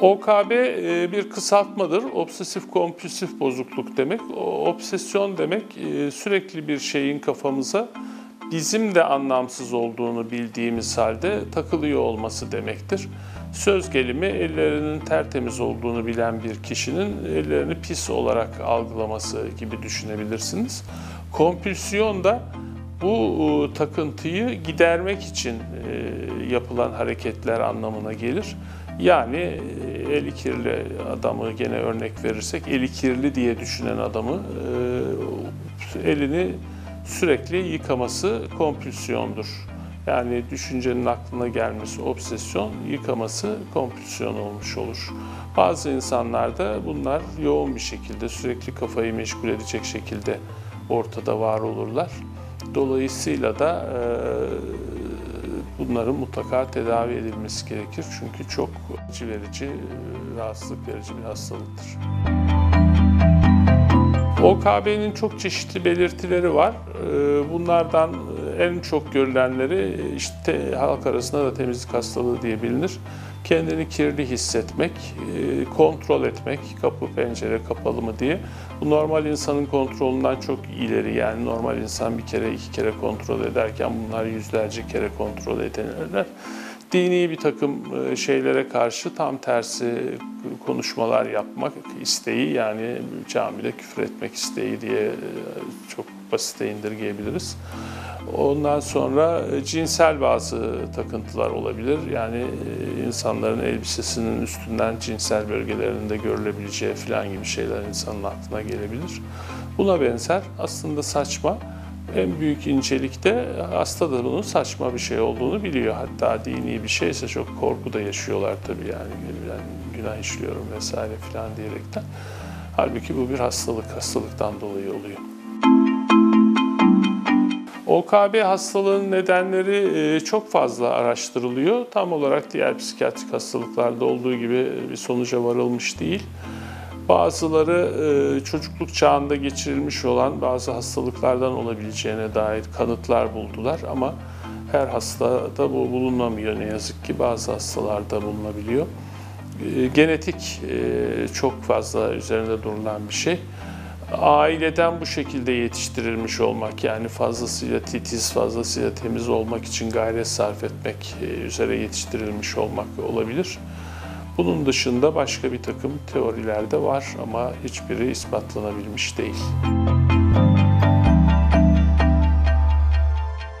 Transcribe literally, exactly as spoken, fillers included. O K B bir kısaltmadır. Obsesif kompulsif bozukluk demek. Obsesyon demek sürekli bir şeyin kafamıza bizim de anlamsız olduğunu bildiğimiz halde takılıyor olması demektir. Söz gelimi ellerinin tertemiz olduğunu bilen bir kişinin ellerini pis olarak algılaması gibi düşünebilirsiniz. Kompülsiyon da bu takıntıyı gidermek için yapılan hareketler anlamına gelir. Yani eli kirli adamı gene örnek verirsek, eli kirli diye düşünen adamı elini sürekli yıkaması kompülsiyondur. Yani düşüncenin aklına gelmesi obsesyon, yıkaması kompülsiyon olmuş olur. Bazı insanlarda bunlar yoğun bir şekilde, sürekli kafayı meşgul edecek şekilde ortada var olurlar. Dolayısıyla da e, bunların mutlaka tedavi edilmesi gerekir. Çünkü çok acı verici, rahatsızlık verici bir hastalıktır. O K B'nin çok çeşitli belirtileri var. Bunlardan en çok görülenleri işte halk arasında da temizlik hastalığı diye bilinir. Kendini kirli hissetmek, kontrol etmek, kapı pencere kapalı mı diye. Bu normal insanın kontrolünden çok ileri, yani normal insan bir kere iki kere kontrol ederken bunlar yüzlerce kere kontrol edilenler. Dini bir takım şeylere karşı tam tersi konuşmalar yapmak isteği, yani camide küfür etmek isteği diye çok basite indirgeyebiliriz. Ondan sonra cinsel bazı takıntılar olabilir. Yani insanların elbisesinin üstünden cinsel bölgelerinde görülebileceği falan gibi şeyler insanın aklına gelebilir. Buna benzer aslında saçma. En büyük incelikte hasta da bunun saçma bir şey olduğunu biliyor. Hatta dini bir şeyse çok korku da yaşıyorlar tabii, yani, yani günah işliyorum vesaire falan diyerekten. Halbuki bu bir hastalık, hastalıktan dolayı oluyor. O K B hastalığının nedenleri çok fazla araştırılıyor. Tam olarak diğer psikiyatrik hastalıklarda olduğu gibi bir sonuca varılmış değil. Bazıları çocukluk çağında geçirilmiş olan bazı hastalıklardan olabileceğine dair kanıtlar buldular ama her hastada bu bulunamıyor ne yazık ki, bazı hastalarda bulunabiliyor. Genetik çok fazla üzerinde durulan bir şey. Aileden bu şekilde yetiştirilmiş olmak, yani fazlasıyla titiz, fazlasıyla temiz olmak için gayret sarf etmek üzere yetiştirilmiş olmak olabilir. Bunun dışında başka bir takım teoriler de var ama hiçbiri ispatlanabilmiş değil.